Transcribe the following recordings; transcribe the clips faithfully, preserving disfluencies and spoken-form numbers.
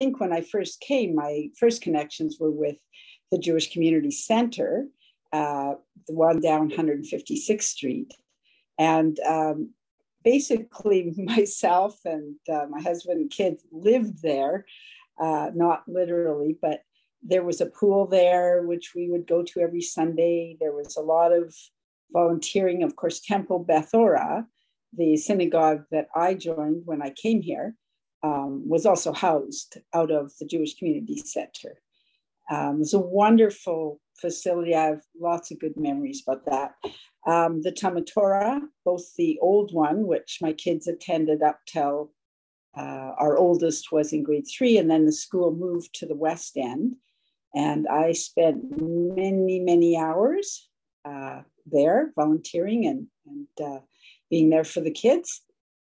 think when I first came, my first connections were with the Jewish Community Center, uh, the one down one hundred fifty-sixth Street. And um, basically myself and uh, my husband and kids lived there, uh, not literally, but there was a pool there, which we would go to every Sunday. There was a lot of volunteering. Of course, Temple Beth Ora, the synagogue that I joined when I came here, um, was also housed out of the Jewish Community Center. Um, it was a wonderful facility. I have lots of good memories about that. Um, the Talmud Torah, both the old one, which my kids attended up till uh, our oldest was in grade three, and then the school moved to the West End. And I spent many, many hours uh, there volunteering and, and uh, being there for the kids.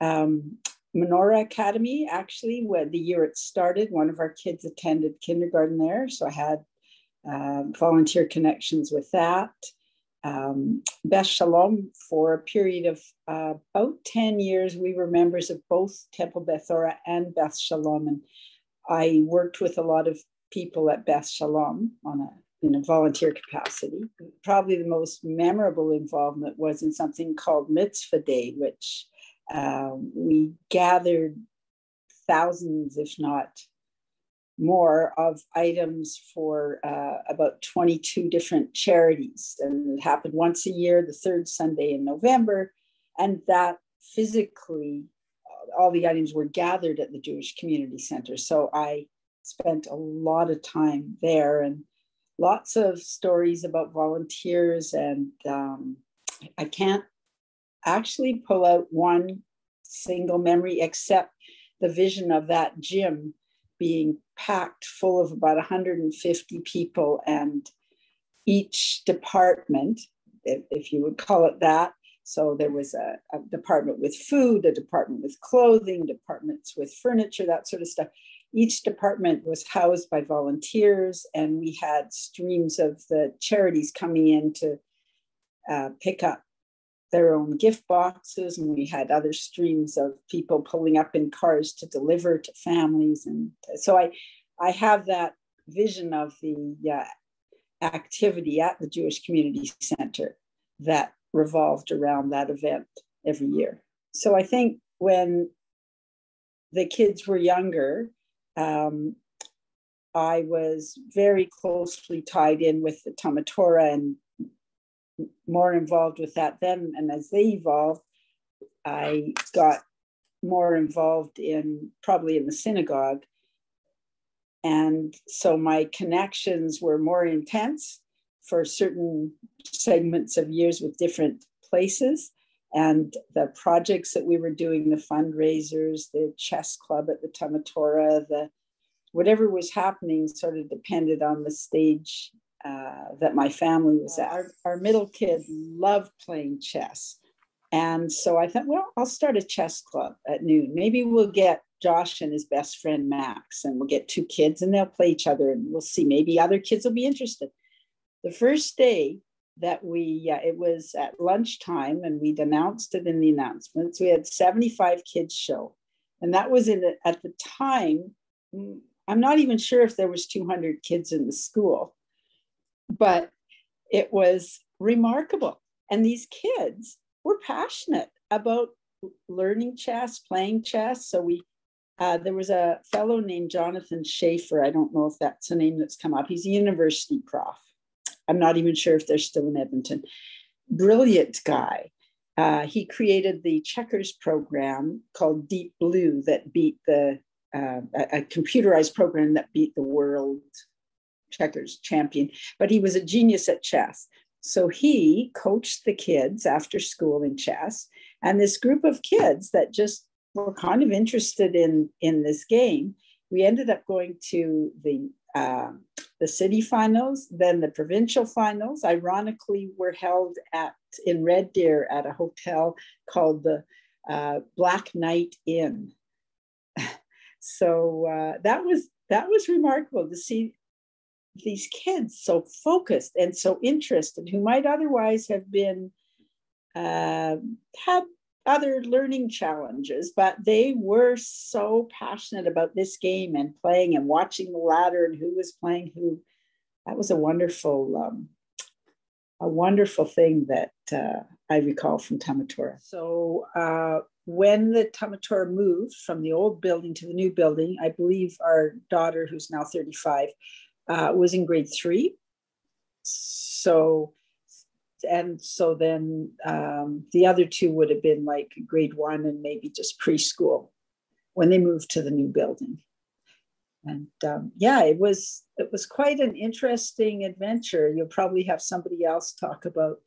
Um, Menorah Academy, actually, when the year it started, one of our kids attended kindergarten there. So I had uh, volunteer connections with that. Um, Beth Shalom, for a period of uh, about ten years, we were members of both Temple Beth Ora and Beth Shalom. And I worked with a lot of people at Beth Shalom on a in a volunteer capacity. Probably the most memorable involvement was in something called Mitzvah Day, which um, we gathered thousands, if not more, of items for uh, about twenty-two different charities. And it happened once a year, the third Sunday in November. And that physically, all the items were gathered at the Jewish Community Center. So I spent a lot of time there and lots of stories about volunteers, and um, I can't actually pull out one single memory except the vision of that gym being packed full of about one hundred fifty people, and each department, if, if you would call it that. So there was a, a department with food, a department with clothing, departments with furniture, that sort of stuff. Each department was housed by volunteers, and we had streams of the charities coming in to uh, pick up their own gift boxes, and we had other streams of people pulling up in cars to deliver to families. And so I, I have that vision of the uh, activity at the Jewish Community Center that revolved around that event every year. So I think when the kids were younger, Um, I was very closely tied in with the Talmud Torah and more involved with that then. And as they evolved, I got more involved in probably in the synagogue. And so my connections were more intense for certain segments of years with different places. And the projects that we were doing, the fundraisers, the chess club at the Talmud Torah, the whatever was happening sort of depended on the stage uh, that my family was at. Our, our middle kid loved playing chess. And so I thought, well, I'll start a chess club at noon. Maybe we'll get Josh and his best friend, Max, and we'll get two kids and they'll play each other and we'll see, maybe other kids will be interested. The first day, that we, uh, it was at lunchtime and we'd announced it in the announcements. We had seventy-five kids show. And that was in the, at the time, I'm not even sure if there was two hundred kids in the school, but it was remarkable. And these kids were passionate about learning chess, playing chess. So we, uh, there was a fellow named Jonathan Schaefer. I don't know if that's a name that's come up. He's a university prof. I'm not even sure if they're still in Edmonton. Brilliant guy. Uh, he created the checkers program called Deep Blue that beat the, uh, a, a computerized program that beat the world checkers champion, but he was a genius at chess. So he coached the kids after school in chess, and this group of kids that just were kind of interested in, in this game, we ended up going to the, uh, the city finals, then the provincial finals, ironically, were held at in Red Deer at a hotel called the uh, Black Knight Inn. So uh, that was that was remarkable to see these kids so focused and so interested, who might otherwise have been uh, had other learning challenges, but they were so passionate about this game and playing and watching the ladder and who was playing who. That was a wonderful, um, a wonderful thing that uh, I recall from Talmud Torah. So uh, when the Talmud Torah moved from the old building to the new building, I believe our daughter, who's now thirty-five, uh, was in grade three. So, and so then um, the other two would have been like grade one and maybe just preschool when they moved to the new building. And um, yeah, it was it was quite an interesting adventure. You'll probably have somebody else talk about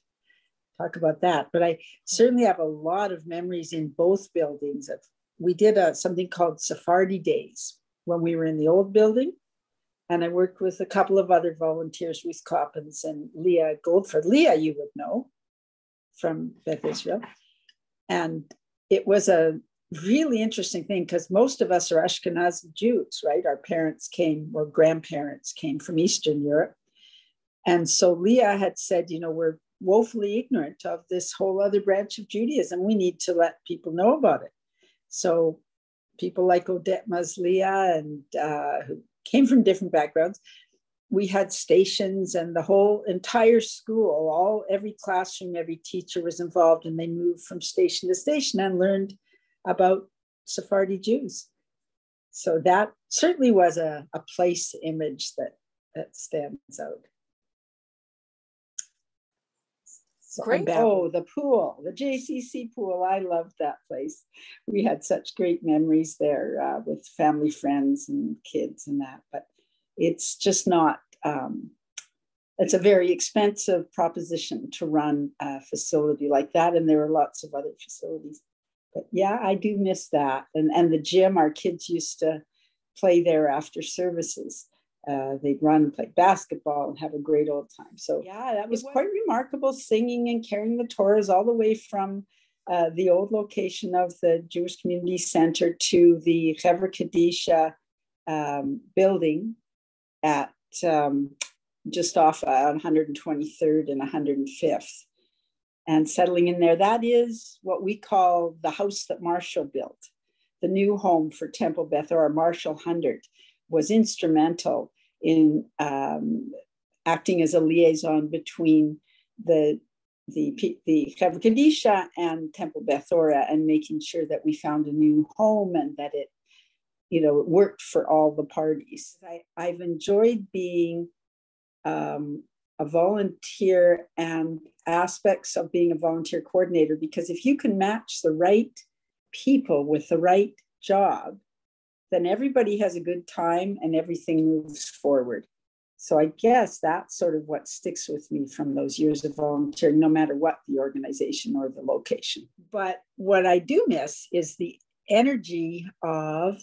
talk about that. But I certainly have a lot of memories in both buildings. Of, we did a, something called Sephardi Days when we were in the old building. And I worked with a couple of other volunteers, Ruth Coppins and Leah Goldford. Leah, you would know from Beth Israel. And it was a really interesting thing because most of us are Ashkenazi Jews, right? Our parents came, or grandparents came from Eastern Europe. And so Leah had said, you know, we're woefully ignorant of this whole other branch of Judaism. We need to let people know about it. So people like Odette Mazliya and uh, who came from different backgrounds. We had stations and the whole entire school, all every classroom, every teacher was involved, and they moved from station to station and learned about Sephardi Jews. So that certainly was a, a place image that, that stands out. So great. Oh, the pool, the J C C pool. I loved that place. We had such great memories there uh, with family, friends and kids and that, but it's just not, um, it's a very expensive proposition to run a facility like that. And there are lots of other facilities, but yeah, I do miss that. And, and the gym, our kids used to play there after services. Uh, they'd run and play basketball and have a great old time. So yeah, that was, was quite remarkable, singing and carrying the Torahs all the way from uh, the old location of the Jewish Community Center to the Chever Kedisha um, building at um, just off on one hundred twenty-third and one hundred fifth, and settling in there. That is what we call the house that Marshall built, the new home for Temple Beth Ora. Marshall Hundred was instrumental in um, acting as a liaison between the the the Chever Kedisha and Temple Beth Ora, and making sure that we found a new home and that it, you know, it worked for all the parties. I, I've enjoyed being um, a volunteer and aspects of being a volunteer coordinator, because if you can match the right people with the right job, then everybody has a good time and everything moves forward. So I guess that's sort of what sticks with me from those years of volunteering, no matter what the organization or the location. But what I do miss is the energy of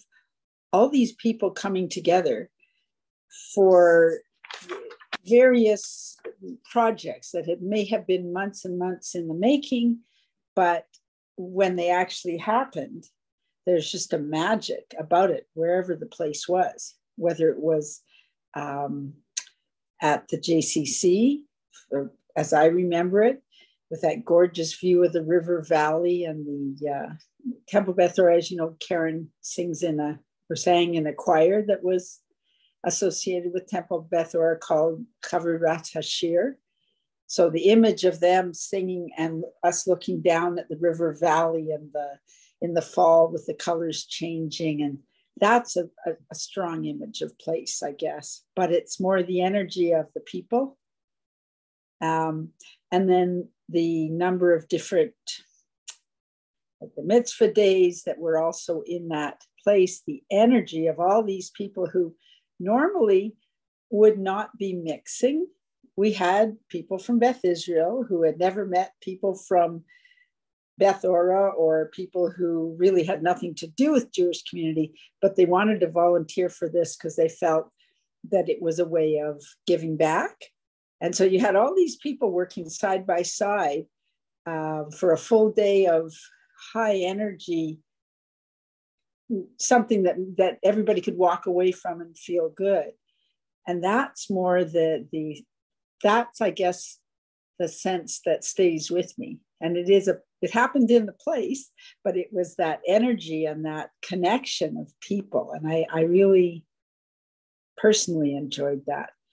all these people coming together for various projects that it may have been months and months in the making, but when they actually happened, there's just a magic about it, wherever the place was, whether it was um, at the J C C, or as I remember it, with that gorgeous view of the river valley and the uh, Temple Beth Ora. As you know, Karen sings in a, or sang in a choir that was associated with Temple Beth Ora called Kavirath Hashir. So the image of them singing and us looking down at the river valley and the in the fall with the colors changing. And that's a, a, a strong image of place, I guess, but it's more the energy of the people. Um, and then the number of different, like the Mitzvah Days that were also in that place, the energy of all these people who normally would not be mixing. We had people from Beth Israel who had never met people from Beth Ora, or people who really had nothing to do with Jewish community, but they wanted to volunteer for this because they felt that it was a way of giving back. And so you had all these people working side by side uh, for a full day of high energy, something that, that everybody could walk away from and feel good. And that's more the, the that's, I guess, the sense that stays with me. And it is a It happened in the place, but it was that energy and that connection of people. And I, I really personally enjoyed that.